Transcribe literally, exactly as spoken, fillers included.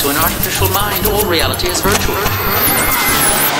To an artificial mind, all reality is virtual.